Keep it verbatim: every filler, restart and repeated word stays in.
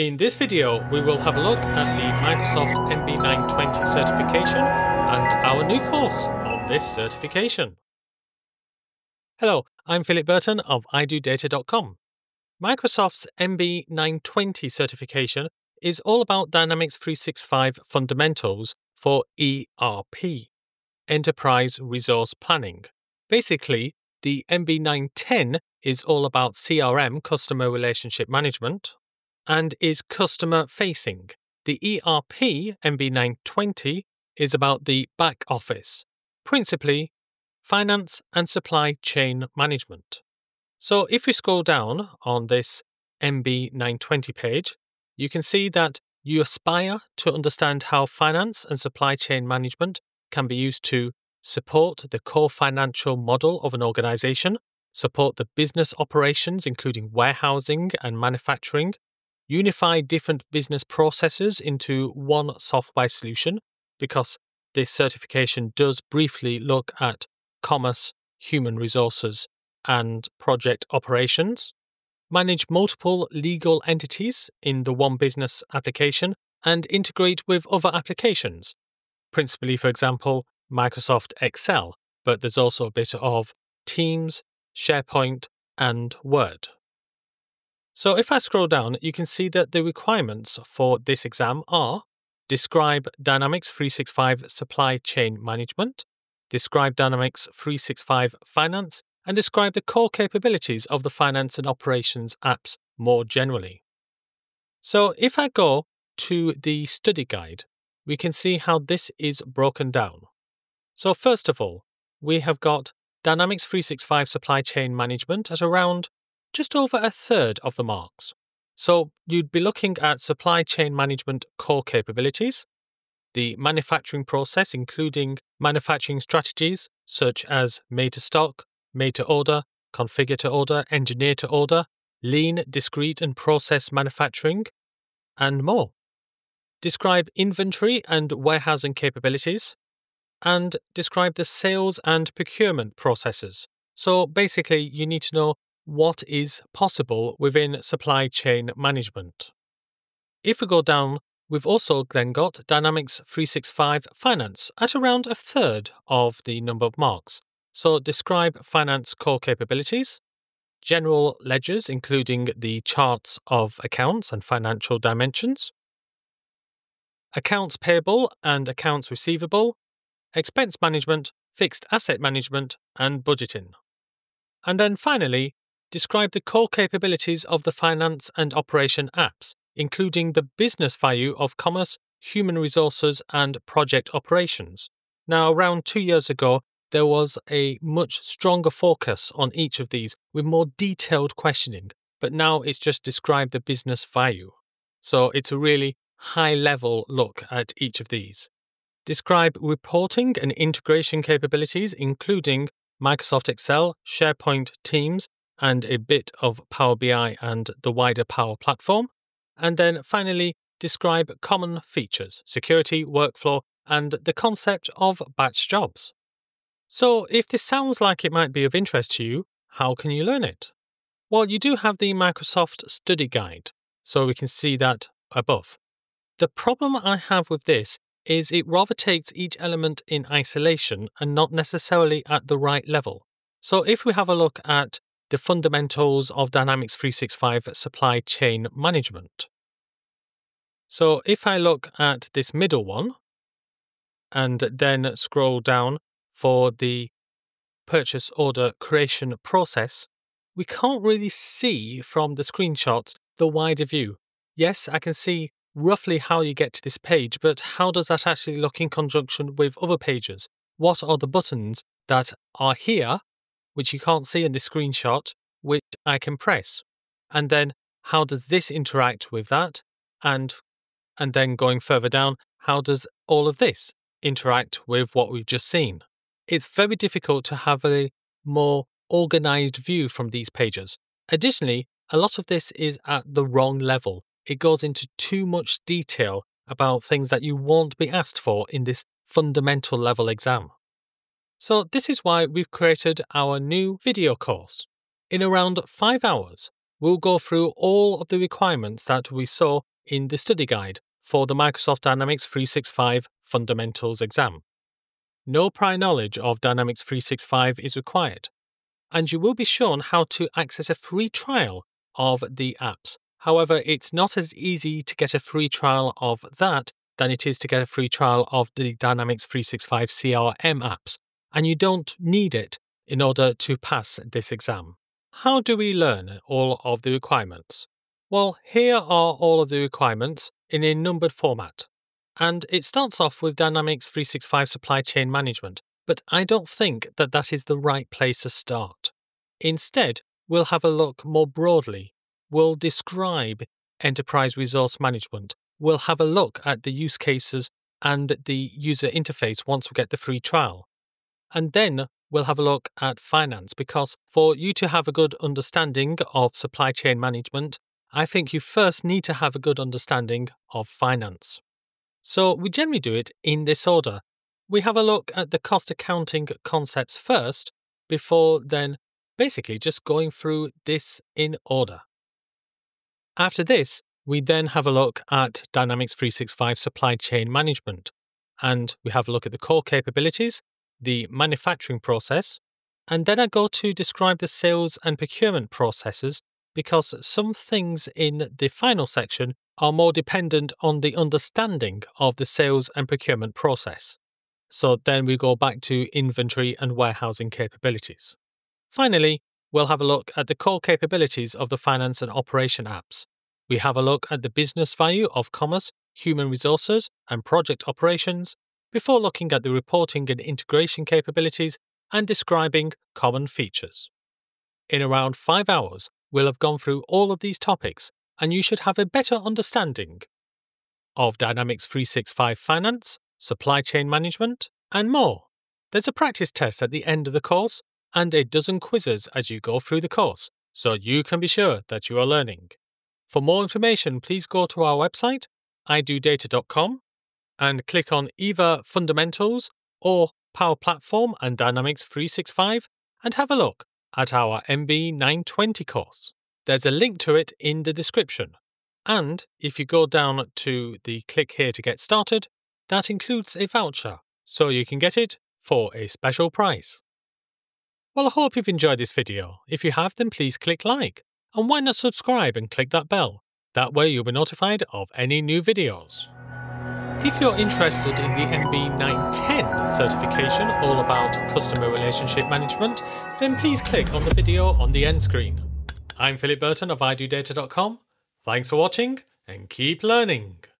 In this video, we will have a look at the Microsoft M B nine twenty certification and our new course on this certification. Hello, I'm Philip Burton of i do data dot com. Microsoft's M B nine twenty certification is all about Dynamics three sixty-five fundamentals for E R P, Enterprise Resource Planning. Basically, the M B nine ten is all about C R M, Customer Relationship Management, and is customer-facing. The E R P M B nine twenty is about the back office, principally finance and supply chain management. So if we scroll down on this M B nine twenty page, you can see that you aspire to understand how finance and supply chain management can be used to support the core financial model of an organization, support the business operations, including warehousing and manufacturing, unify different business processes into one software solution, because this certification does briefly look at commerce, human resources, and project operations, manage multiple legal entities in the one business application, and integrate with other applications, principally, for example, Microsoft Excel, but there's also a bit of Teams, SharePoint, and Word. So if I scroll down, you can see that the requirements for this exam are: describe Dynamics three sixty-five Supply Chain Management, describe Dynamics three sixty-five Finance, and describe the core capabilities of the finance and operations apps more generally. So if I go to the study guide, we can see how this is broken down. So first of all, we have got Dynamics three sixty-five Supply Chain Management at around just over a third of the marks. So you'd be looking at supply chain management core capabilities, the manufacturing process, including manufacturing strategies such as made to stock, made to order, configure to order, engineer to order, lean, discrete and process manufacturing, and more. Describe inventory and warehousing capabilities, and describe the sales and procurement processes. So basically you need to know what is possible within supply chain management. If we go down, we've also then got Dynamics three sixty-five Finance at around a third of the number of marks. So describe finance core capabilities, general ledgers including the charts of accounts and financial dimensions, accounts payable and accounts receivable, expense management, fixed asset management and budgeting. And then finally, describe the core capabilities of the finance and operation apps, including the business value of commerce, human resources and project operations. Now, around two years ago, there was a much stronger focus on each of these with more detailed questioning, but now it's just describe the business value. So it's a really high-level look at each of these. Describe reporting and integration capabilities, including Microsoft Excel, SharePoint, Teams, and a bit of Power B I and the wider Power Platform. And then finally, describe common features, security, workflow, and the concept of batch jobs. So if this sounds like it might be of interest to you, how can you learn it? Well, you do have the Microsoft Study Guide, so we can see that above. The problem I have with this is it rather takes each element in isolation and not necessarily at the right level. So if we have a look at the fundamentals of Dynamics three sixty-five Supply Chain Management. So if I look at this middle one and then scroll down for the purchase order creation process, we can't really see from the screenshots the wider view. Yes, I can see roughly how you get to this page, but how does that actually look in conjunction with other pages? What are the buttons that are here, which you can't see in the screenshot, which I can press? And then how does this interact with that? And, and then going further down, how does all of this interact with what we've just seen? It's very difficult to have a more organized view from these pages. Additionally, a lot of this is at the wrong level. It goes into too much detail about things that you won't be asked for in this fundamental level exam. So this is why we've created our new video course. In around five hours, we'll go through all of the requirements that we saw in the study guide for the Microsoft Dynamics three sixty-five Fundamentals exam. No prior knowledge of Dynamics three sixty-five is required, and you will be shown how to access a free trial of the apps. However, it's not as easy to get a free trial of that than it is to get a free trial of the Dynamics three sixty-five C R M apps, and you don't need it in order to pass this exam. How do we learn all of the requirements? Well, here are all of the requirements in a numbered format, and it starts off with Dynamics three sixty-five Supply Chain Management, but I don't think that that is the right place to start. Instead, we'll have a look more broadly. We'll describe Enterprise Resource Management. We'll have a look at the use cases and the user interface once we get the free trial. And then we'll have a look at finance, because for you to have a good understanding of supply chain management, I think you first need to have a good understanding of finance. So we generally do it in this order. We have a look at the cost accounting concepts first, before then basically just going through this in order. After this, we then have a look at Dynamics three sixty-five Supply Chain Management, and we have a look at the core capabilities, the manufacturing process, and then I go to describe the sales and procurement processes, because some things in the final section are more dependent on the understanding of the sales and procurement process. So then we go back to inventory and warehousing capabilities. Finally, we'll have a look at the core capabilities of the finance and operation apps. We have a look at the business value of commerce, human resources, and project operations, before looking at the reporting and integration capabilities and describing common features. In around five hours, we'll have gone through all of these topics, and you should have a better understanding of Dynamics three sixty-five Finance, Supply Chain Management, and more. There's a practice test at the end of the course and a dozen quizzes as you go through the course, so you can be sure that you are learning. For more information, please go to our website, i do data dot com, and click on either Fundamentals or Power Platform and Dynamics three sixty-five and have a look at our M B nine twenty course. There's a link to it in the description, and if you go down to the click here to get started, that includes a voucher, so you can get it for a special price. Well, I hope you've enjoyed this video. If you have, then please click like, and why not subscribe and click that bell? That way you'll be notified of any new videos. If you're interested in the M B nine ten certification all about customer relationship management, then please click on the video on the end screen. I'm Philip Burton of i do data dot com. Thanks for watching and keep learning.